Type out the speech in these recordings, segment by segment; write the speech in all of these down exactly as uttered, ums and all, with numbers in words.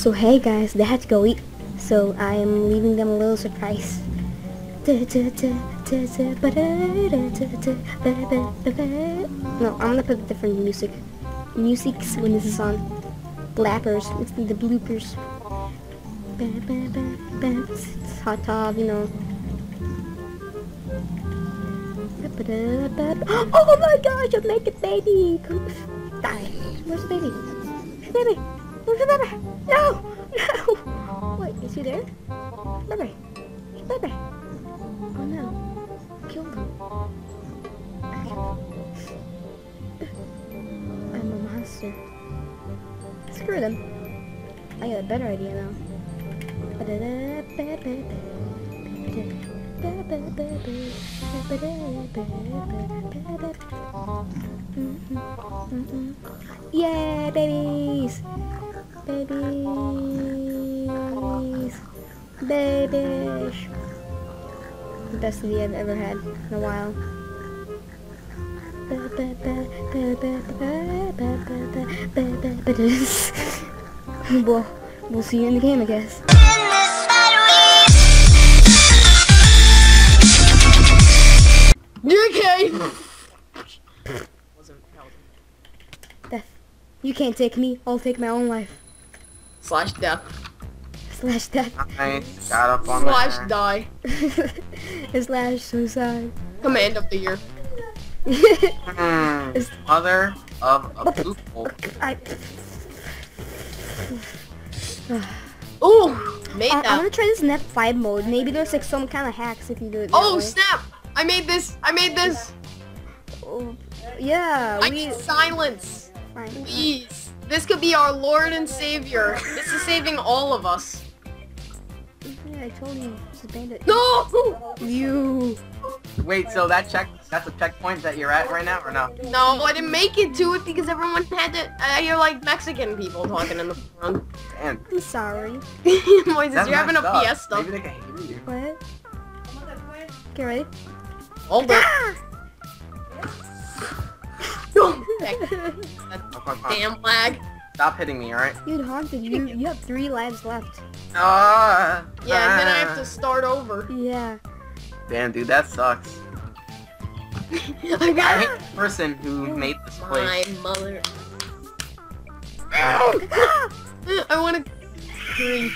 So hey guys, they had to go eat, so I am leaving them a little surprise. No, I'm gonna put different music. Music's when this is on. Blappers, it's the bloopers. It's hot tub, you know. Oh my gosh, I make a baby! Come die. Where's the baby? Baby! Where's the baby? No! No! Wait, is he there? Baby! Baby! Oh no. Killed him. I'm a monster. Screw them. I got a better idea now. Yeah, babies! Babies! Babish! The best idea I've ever had in a while. Well, we'll see you in the game, I guess. You're okay! Death. You can't take me, I'll take my own life. Slash death. Slash death. I got up on Slash there. Die. Slash suicide. Command of the year. Mm, mother of a poop hole. I... Ooh! Made uh, that. I'm gonna try this net five mode. Maybe there's like some kind of hacks if you do it. Oh way. Snap! I made this! I made this! Oh, yeah. I we... need silence. Fine. Please. This could be our Lord and Savior. This is saving all of us. Yeah, I told you. It's a bandit. No! You. Wait, so that check that's a checkpoint that you're at right now or no? No, I didn't make it to it because everyone had to I hear like Mexican people talking in the front. Damn. I'm sorry. Moises, that's you're having a up. Fiesta. Maybe they can hear you. What? Okay, ready? Hold it. Damn lag. Stop hitting me, alright? Dude, haunted. You you have three lives left. Uh, yeah, and uh, then I have to start over. Yeah. Damn, dude, that sucks. I got I hate the person who made this place. My mother. I want to scream.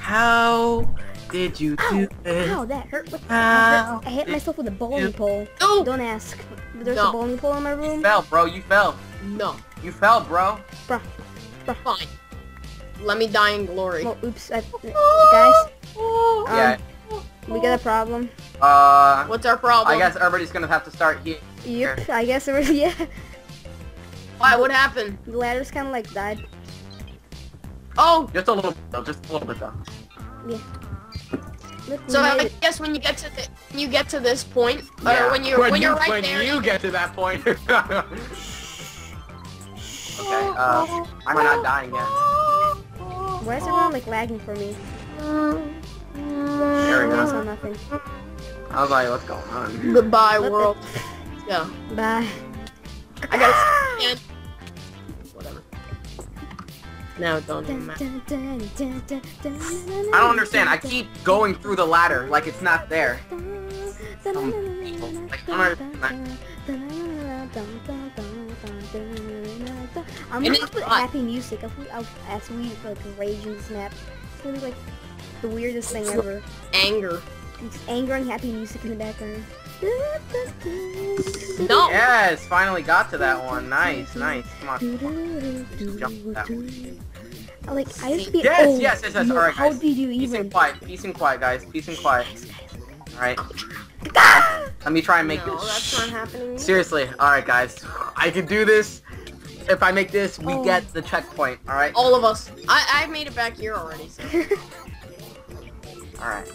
How did you do Ow. This? Ow, that hurt. What How I hit myself with a bowling pole. No. Don't ask. There's no. a bowling pole in my room. You fell, bro. You fell. No. You fell, bro. Bruh. Bruh. Fine. Let me die in glory. Well, oops. I, guys. Um, yeah. We got a problem. Uh. What's our problem? I guess everybody's gonna have to start here. Yep. I guess everybody. Yeah. Why? What happened? The ladder's kind of like died. Oh. Just a little bit though. Just a little bit though. Yeah. Look, so I it. guess when you get to the, you get to this point, yeah. or when you're when, when you, you're right when there. When you get to that point. Okay. Uh. Oh. I'm not dying yet. Why is everyone like lagging for me? Sure enough. I saw nothing. I was like, what's going on? Goodbye, Let world. The... Yeah. Bye. I got it. Whatever. Now it don't even matter. I don't understand. I keep going through the ladder like it's not there. Some people. Like, I don't understand. I'm gonna put happy music as we like rage in this map. It's gonna be like the weirdest thing ever. Anger. Just anger and happy music in the background. No. Yes, finally got to that one. Nice, nice. Come on. Just jump that one. Like I used to be. Yes, old. yes, yes, yes. All right, guys. How did you even? Peace and quiet. Peace and quiet, guys. Peace and quiet. All right. Let me try and make no, this. That's not happening. Seriously. All right, guys. I can do this. If I make this, we oh. get the checkpoint, alright? All of us. I, I made it back here already, so. Alright.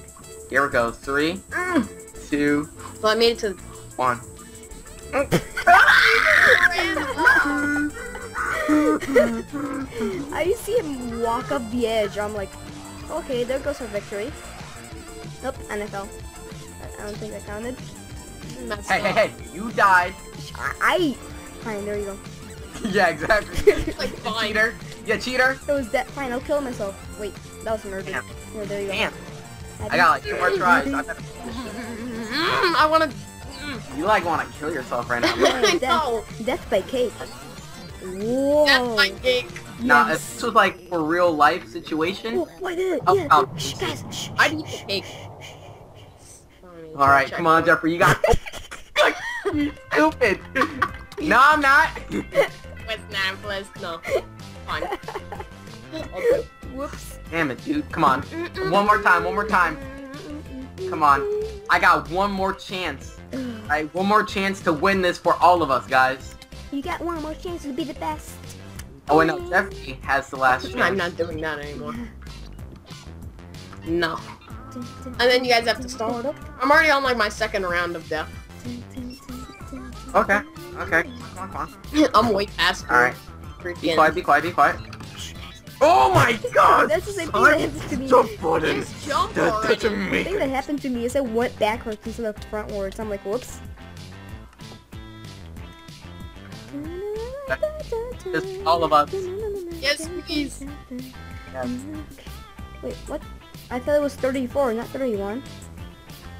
Here we go. Three, mm. two, well, I made it to one. I see him walk up the edge. I'm like, okay, there goes our victory. Nope, and I fell. I don't think I counted. That's hey, hey, hey, you died. I... Fine, there you go. Yeah, exactly. Like, fine. You You cheater! It was that. Fine, I'll kill myself. Wait, that was an urban. Damn. Oh, there you go. Damn. I, I got like two more tries. I, better... I wanna... You like wanna kill yourself right now. Death. No. Death by cake. Whoa. Death by cake. Nah, yes. If this was like a real life situation... Oh, why did it? Oh, yeah. Oh. Shh, guys. Shh, I need cake. Alright, come on, Jeffrey. You got... Stupid. No, I'm not. What's nine plus? No. Fine. Okay. Whoops. Damn it, dude. Come on. One more time. One more time. Come on. I got one more chance. Alright, one more chance to win this for all of us, guys. You got one more chance to be the best. Oh, and no, Jeffrey has the last chance. I'm not doing that anymore. No. And then you guys have to start. I'm already on like my second round of death. Okay. Okay. Come on, come on. I'm way past you. Alright. Be quiet, be quiet, be quiet. Oh my god! That's the same thing that happened to me. Jump button. Jump that didn't make it. The thing that happened to me is I went backwards instead of frontwards. I'm like, whoops. Just all of us. Yes, please. Yes. Wait, what? I thought it was thirty-four, not thirty-one.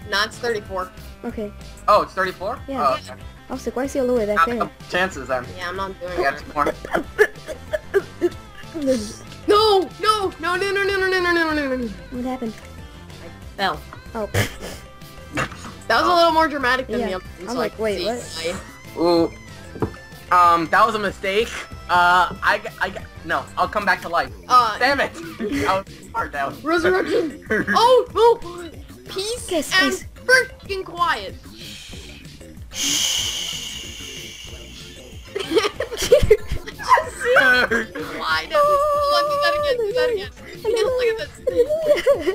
No, it's thirty-four. Okay. Oh, it's thirty-four? Yeah. Oh, okay. I was like, why is he all the way back there? Chances then. Yeah, I'm not doing it anymore. No! No! No! No! No! No! No! No! No! No! No! What happened? I fell. Oh. That was a little more dramatic than the other. I'm like, wait, what? Ooh. Um, that was a mistake. Uh, I, I, no, I'll come back to life. Uh, Damn it! I was hard down. Resurrection! Oh, no! Peace yes, and peace. Freaking quiet. Why does oh, this? Look, you gotta get, you gotta get. You gotta look at this.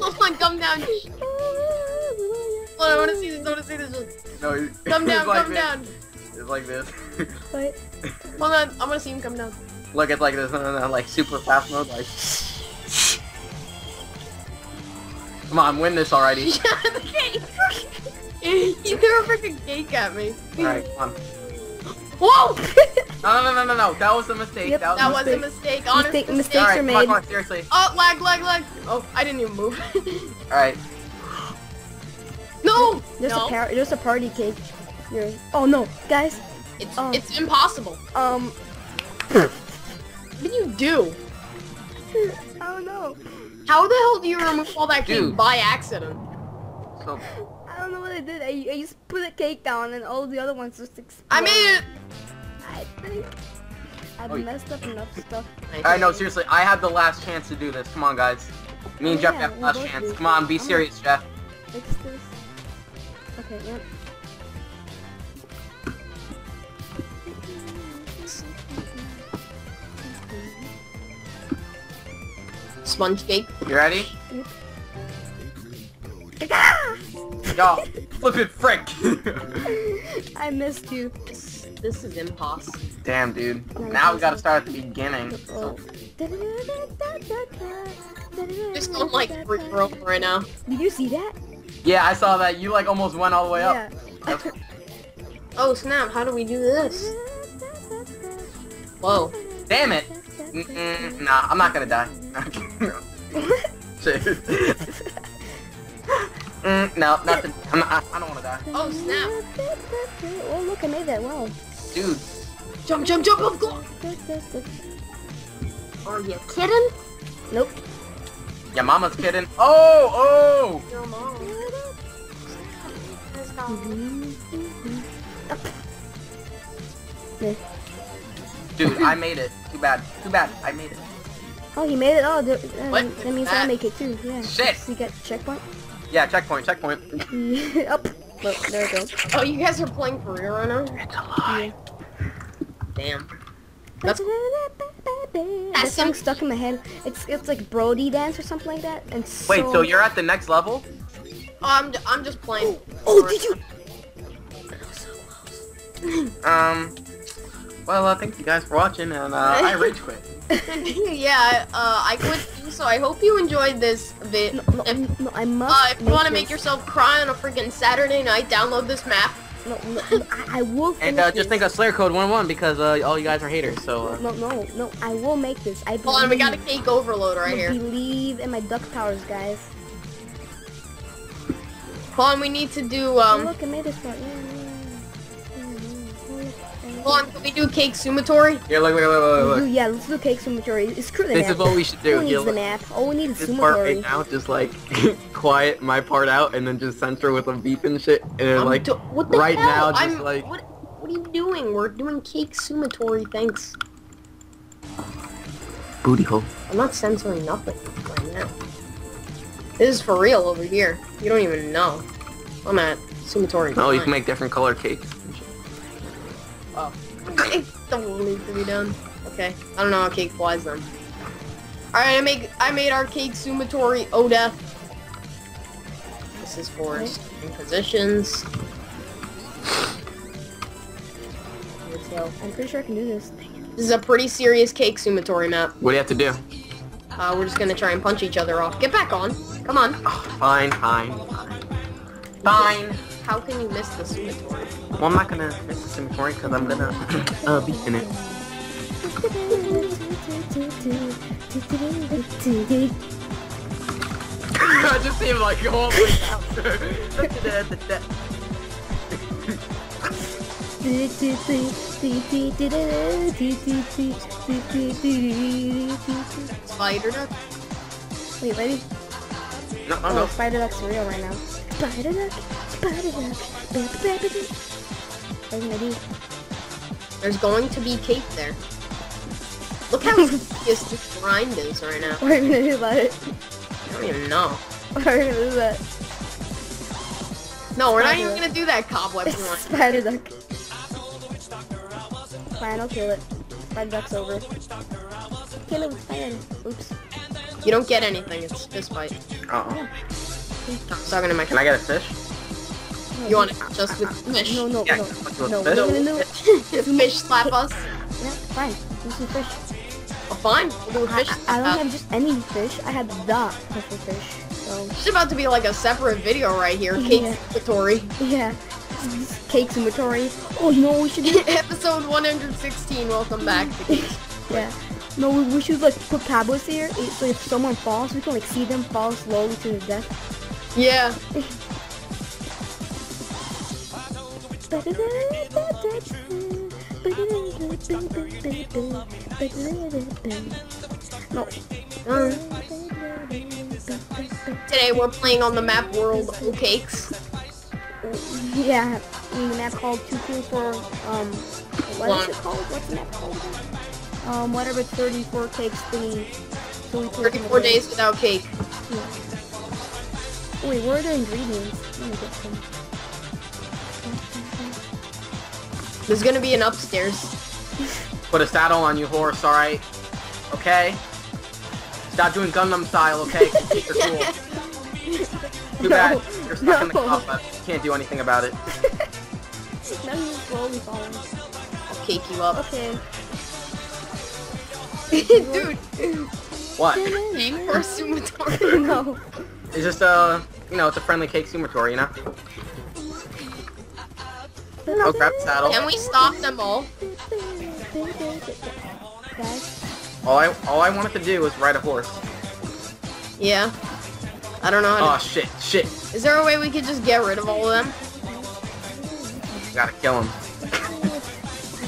Hold on, come down. Hold on, I wanna see this. I wanna see this. No, come down, like come this. down. It's like this. What? Hold on, I'm gonna see him come down. Look, it's like this. No, no, no, like super fast mode, like. Come on, win this already. Yeah, the cake! He threw a freaking cake at me. Alright, come on. Whoa! No, no, no, no, no, that was a mistake. Yep, that was that a mistake. Honest mistake. Honestly, mistakes right, are made. Come on, come on, seriously. Oh, lag, lag, lag. Oh, I didn't even move. Alright. No! There's, no. A par there's a party cake. You're oh, no, guys. It's, um, it's impossible. Um. What do you do? I don't know. How the hell do you remove all that cake Dude. by accident? So, I don't know what I did. I, I just put a cake down and all the other ones just exploded. I made it! I think I've oh, messed up enough stuff. I know, seriously, I had the last chance to do this. Come on, guys. Me and oh, Jeff yeah, have the last chance. Come on, be I'm serious, Jeff. Fix this. Okay, yep. Sponge cake. You ready? No, flippin' frick! I missed you. This, this is impossible. Damn, dude. No, now we gotta start at the beginning. So. Just don't like brick rope right now. Did you see that? Yeah, I saw that. You like almost went all the way yeah. up. Oh snap! How do we do this? Whoa! Damn it! Mm-mm, nah, I'm not gonna die. mm, no, nothing. I'm not, I, I don't wanna die. Oh snap! Oh look, I made that. Wow. Dude, jump, jump, jump, up, go! Are you kidding? Nope. Your mama's kidding. Oh, oh! Your mom. Dude, I made it. Too bad. Too bad. I made it. Oh, he made it all. Oh, um, that means that? I make it too. Yeah. Shit. So you got checkpoint? Yeah, checkpoint. Checkpoint. Up. Look, there it goes. Oh, you guys are playing for real right now? It's a lie. Yeah. Damn. That's that song stuck in my head. It's it's like Brody dance or something like that. And so wait, so you're at the next level? Oh, I'm I'm just playing. Oh, oh did you? um. Well, uh, thank you guys for watching, and uh, I rage quit. Yeah, uh, I quit, so I hope you enjoyed this vid. No, no, if, no, I must uh, if you want to make yourself cry on a freaking Saturday night, download this map. No, no, no, I, I will finish And uh, just think of Slayer Code one one because uh, all you guys are haters, so... Uh... No, no, no, I will make this. I believe, Hold on, we got a cake overload right I here. I believe in my duck powers, guys. Hold on, we need to do, um... Oh, look, I made this part. Yeah, yeah, yeah, yeah. Hold on, can we do cake sumatory? Yeah, look, look, look, look, look. Yeah, let's do cake sumatory. Screw the this nap. This is what we should do. All we need is the nap. All we need is this sumatory. Part right now, just, like, quiet my part out, and then just censor with a beep and shit. And, I'm like, what the right hell? now, just, I'm, like... What, what are you doing? We're doing cake sumatory, thanks. Booty hole. I'm not censoring nothing right now. This is for real over here. You don't even know. I'm at Sumatori. No, you can make different color cakes. Oh. Don't need to be done. Okay. I don't know how cake flies then. Alright, I make I made our cake Sumatori Oda. This is for okay. positions. So I'm pretty sure I can do this. This is a pretty serious cake Sumatori map. What do you have to do? Uh, we're just gonna try and punch each other off. Get back on. Come on. Oh, fine, fine, fine. Fine. How can you miss the Sumatori? Well, I'm not gonna miss the Sumatori because I'm gonna uh, be in it. I just seem like you're all the way down. Spider duck? Wait, wait. No, no, oh, no. Spider duck's real right now. Spider duck, spider duck, baby, baby, baby. What are you gonna do? There's going to be cake there. Look how serious this grind is right now. What are you gonna do about it? I don't even know. What are you gonna do about it? No, we're spider not even duck. gonna do that cobweb. Spider duck. Fine, I'll kill it. Spider duck's over. Kill it with spider. Oops. You don't get anything. It's fist fight. Uh oh. Yeah. I'm talking to my Can I get a fish? No, you want it just with fish? No, no, yeah, no. No, no, no, no. Fish slap us? Yeah, fine. Do some fish. Oh, fine. We'll do fish. I, I don't uh, have just any fish. I have the purple fish. So. It's about to be like a separate video right here. Cake yeah. Sumatory. Yeah. Cake Sumatory. Oh, you know what we should do? Episode one hundred sixteen. Welcome back. To yeah. No, we, we should like put Pablos here. So if someone falls, we can like see them fall slowly to their death. Yeah. No. Mm. Today we're playing on the map World Cakes. Yeah, the map called Too Cool for um. What Long. is it called? What's the map called? Um, whatever. Thirty-four cakes thingy. Thirty-four days without cake. Yeah. Wait, where are the ingredients? Let me get some. There's gonna be an upstairs. Put a saddle on you, horse, alright? Okay? Stop doing Gundam style, okay? Keep your cool. Too bad. No, you're stuck no. in the cobweb. You can't do anything about it. Now you're slowly falling. I'll cake you up. Okay. Dude! What? Name for Sumatori? No. It's just, uh, you know, it's a friendly cake Sumatori, you know? Oh crap, saddle. Can we stop them all? All I, all I wanted to do was ride a horse. Yeah. I don't know how to... Oh, shit, shit. Is there a way we could just get rid of all of them? You gotta kill them.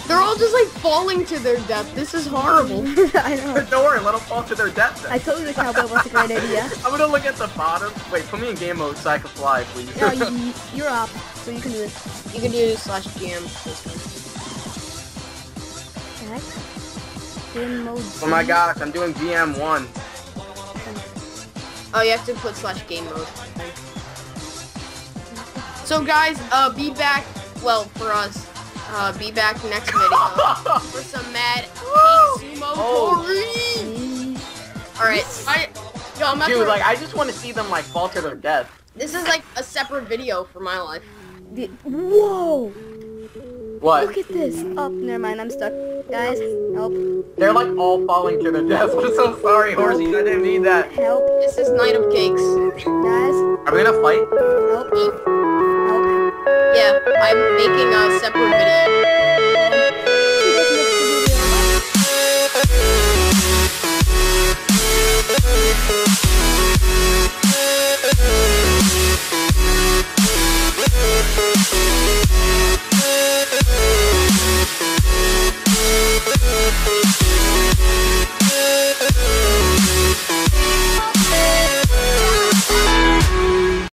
They're all just like falling to their death. This is horrible. I know. Don't worry, let them fall to their death then. I told you the cowbell was a great idea. I'm gonna look at the bottom. Wait, put me in game mode so I can fly, please. No, you, you're up, so you can do this. You can do slash jam. Okay. Game mode. Oh my gosh, I'm doing G M one. Oh, you have to put slash game mode. So guys, uh, be back. Well, for us. Uh, be back next video for some mad cake Sumatori. Alright, I... Yo, I'm Dude, to... like, I just want to see them, like, fall to their death. This is, like, a separate video for my life. The... Whoa! What? Look at this. Oh, never mind, I'm stuck. Guys, help. They're, like, all falling to their death. I'm so sorry, Horsey. I didn't mean that. Help. This is Night of Cakes. Guys. Are we gonna fight? Help. Help. Help. Yeah, I'm making a separate video. We'll be right back.